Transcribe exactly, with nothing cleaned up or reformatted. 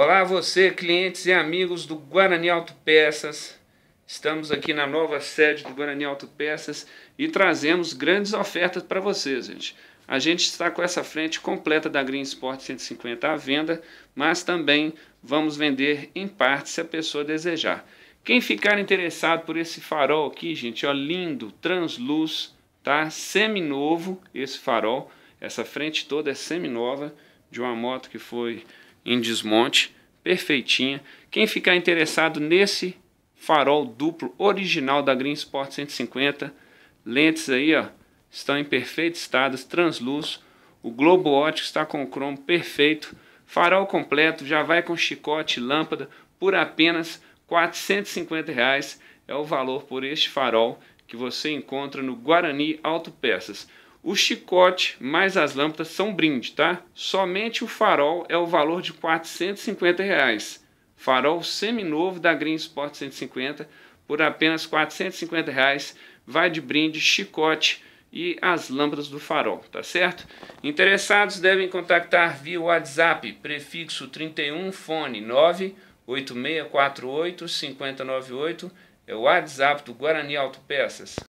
Olá você, clientes e amigos do Guarani Auto Peças. Estamos aqui na nova sede do Guarani Auto Peças e trazemos grandes ofertas para vocês, gente. A gente está com essa frente completa da Green Sport cento e cinquenta à venda, mas também vamos vender em parte se a pessoa desejar. Quem ficar interessado por esse farol aqui, gente, ó, lindo, transluz, tá? Seminovo esse farol, essa frente toda é seminova, de uma moto que foi em desmonte, perfeitinha. Quem ficar interessado nesse farol duplo original da Green Sport cento e cinquenta, lentes aí, ó, estão em perfeito estado, transluz, o globo ótico está com o cromo perfeito, farol completo, já vai com chicote e lâmpada, por apenas quatrocentos e cinquenta reais é o valor por este farol que você encontra no Guarani Auto Peças. O chicote mais as lâmpadas são brinde, tá? Somente o farol é o valor de quatrocentos e cinquenta reais. Farol seminovo da Green Sport cento e cinquenta por apenas quatrocentos e cinquenta reais. Vai de brinde, chicote e as lâmpadas do farol, tá certo? Interessados devem contactar via WhatsApp, prefixo trinta e um, fone nove oito seis quatro oito cinco zero nove oito. É o WhatsApp do Guarani Auto Peças.